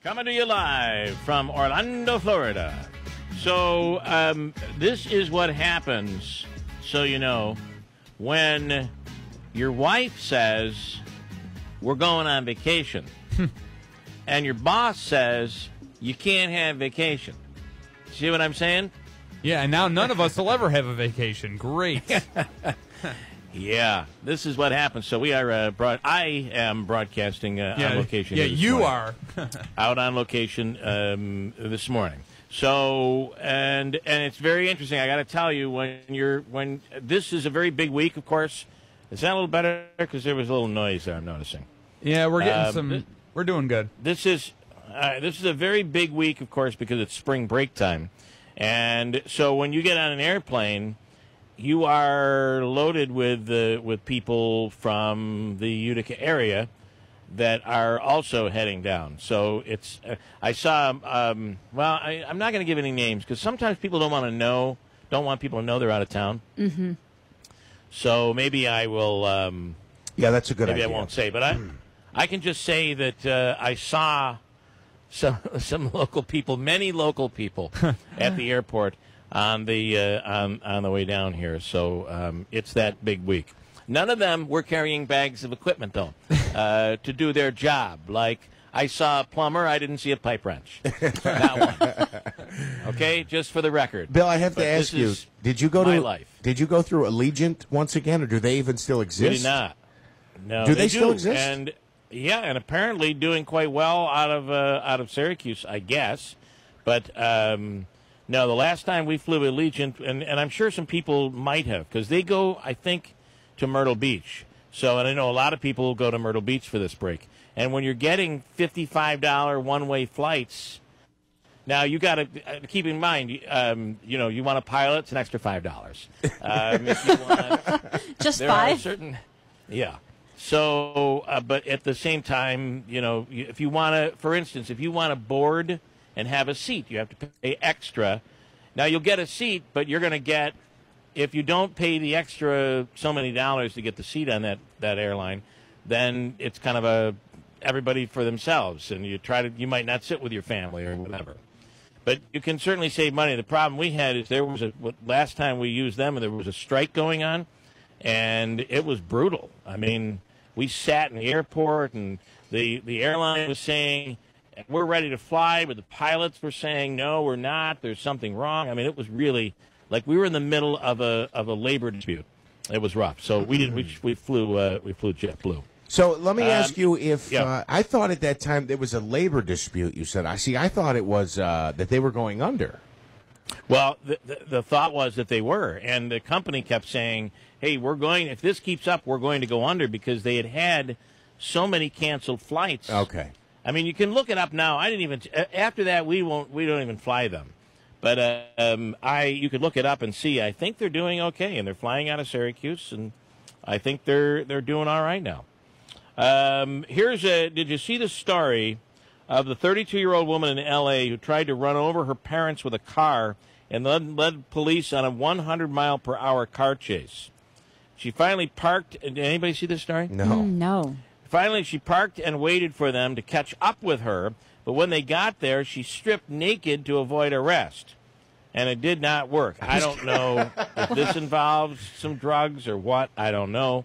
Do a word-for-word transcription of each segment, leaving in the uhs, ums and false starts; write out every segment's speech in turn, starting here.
Coming to you live from Orlando, Florida. So um, this is what happens, so you know, when your wife says, we're going on vacation, and your boss says, you can't have vacation. See what I'm saying? Yeah, and now none of us will ever have a vacation. Great. Yeah, this is what happens. So we are, uh, broad I am broadcasting uh, yeah, on location. Yeah, you morning. Are. Out on location um, this morning. So, and and it's very interesting. I got to tell you, when you're, when, this is a very big week, of course. Is that a little better? Because there was a little noise there, I'm noticing. Yeah, we're getting um, some, this, we're doing good. This is, uh, this is a very big week, of course, because it's spring break time. And so when you get on an airplane, you are loaded with uh, with people from the Utica area that are also heading down. So it's uh, I saw um, well I, I'm not going to give any names because sometimes people don't want to know, don't want people to know they're out of town. Mm-hmm. So maybe I will. Um, yeah, that's a good maybe idea. Maybe I won't say, but I mm. I can just say that uh, I saw some some local people, many local people at the airport. On the uh, on, on the way down here, so um, it's that big week. None of them were carrying bags of equipment, though, uh, to do their job. Like I saw a plumber, I didn't see a pipe wrench. Not one. Okay, just for the record. Bill, I have but to ask you: Did you go to life. Did you go through Allegiant once again, or do they even still exist? Really not. No. Do they, they still do. exist? And yeah, and apparently doing quite well out of uh, out of Syracuse, I guess. But. Um, No, the last time we flew Allegiant, and, and I'm sure some people might have, because they go, I think, to Myrtle Beach. So, and I know a lot of people go to Myrtle Beach for this break. And when you're getting fifty-five dollar one-way flights, now you got to uh, keep in mind, um, you know, you want a pilot, it's an extra five dollars. Um, if you wanna, Just there five? Are certain, yeah. So, uh, but at the same time, you know, if you want to, for instance, if you want to board and have a seat, you have to pay extra. Now, you'll get a seat, but you're going to get, if you don't pay the extra so many dollars to get the seat on that, that airline, then it's kind of a everybody for themselves, and you try to, you might not sit with your family or whatever. But you can certainly save money. The problem we had is there was a, last time we used them, there was a strike going on, and it was brutal. I mean, we sat in the airport, and the, the airline was saying, we're ready to fly, but the pilots were saying, no, we're not. There's something wrong. I mean, it was really like we were in the middle of a of a labor dispute. It was rough. So we did we, we flew uh, we flew JetBlue. So let me um, ask you if yeah. uh, I thought at that time there was a labor dispute. You said I see. I thought it was uh, that they were going under. Well, the, the the thought was that they were, and the company kept saying, hey, we're going. If this keeps up, we're going to go under because they had had so many canceled flights. Okay. I mean, you can look it up now. I didn't even after that we won't we don't even fly them, but uh, um, I you could look it up and see. I think they're doing okay, and they're flying out of Syracuse, and I think they're they're doing all right now. Um, here's a did you see the story of the thirty-two-year-old woman in L A who tried to run over her parents with a car and then led police on a one hundred mile per hour car chase? She finally parked. Did anybody see this story? No, mm, no. Finally, she parked and waited for them to catch up with her, but when they got there, she stripped naked to avoid arrest, and it did not work. I don't know if this involves some drugs or what. I don't know.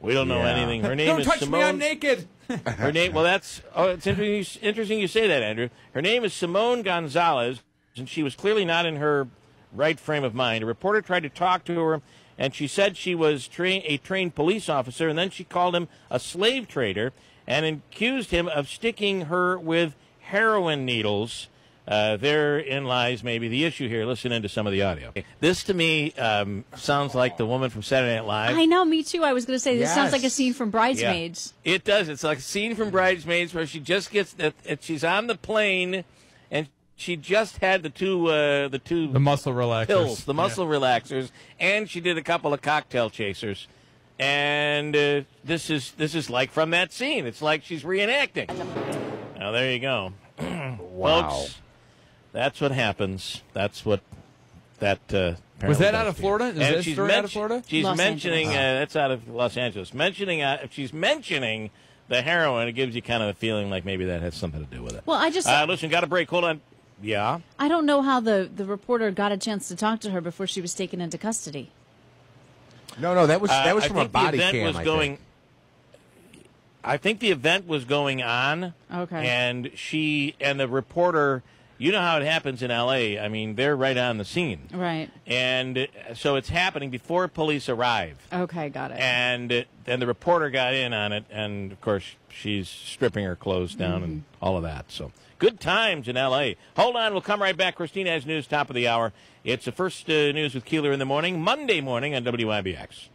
We don't yeah. know anything. Her name don't is touch Simone. Me, I'm naked. Her name. Well, that's. Oh, it's interesting you say that, Andrew. Her name is Simone Gonzalez, and she was clearly not in her right frame of mind. A reporter tried to talk to her. And she said she was tra- a trained police officer, and then she called him a slave trader and accused him of sticking her with heroin needles. Uh, therein lies maybe the issue here. Listen into some of the audio. This, to me, um, sounds like the woman from Saturday Night Live. I know, me too. I was going to say, this yes. sounds like a scene from Bridesmaids. Yeah. It does. It's like a scene from Bridesmaids where she just gets, that, she's on the plane, and she just had the two, uh, the two the muscle relaxers, pills, the muscle yeah. relaxers, and she did a couple of cocktail chasers, and uh, this is this is like from that scene. It's like she's reenacting. Now oh, there you go, wow. Folks. That's what happens. That's what that uh, was. That out of Florida? Is that story out of Florida? She's Los mentioning uh, that's out of Los Angeles. Mentioning uh, she's mentioning the heroin, it gives you kind of a feeling like maybe that has something to do with it. Well, I just... Uh, listen, got a break. Hold on. Yeah? I don't know how the, the reporter got a chance to talk to her before she was taken into custody. No, no, that was that was uh, from a body cam, was I going, think. I think the event was going on. Okay. And she and the reporter... You know how it happens in L A. I mean, they're right on the scene. Right. And so it's happening before police arrive. Okay, got it. And then the reporter got in on it, and, of course, she's stripping her clothes down mm-hmm. and all of that. So good times in L A. Hold on. We'll come right back. Christina has news, top of the hour. It's the first uh, news with Keeler in the morning, Monday morning on W I B X.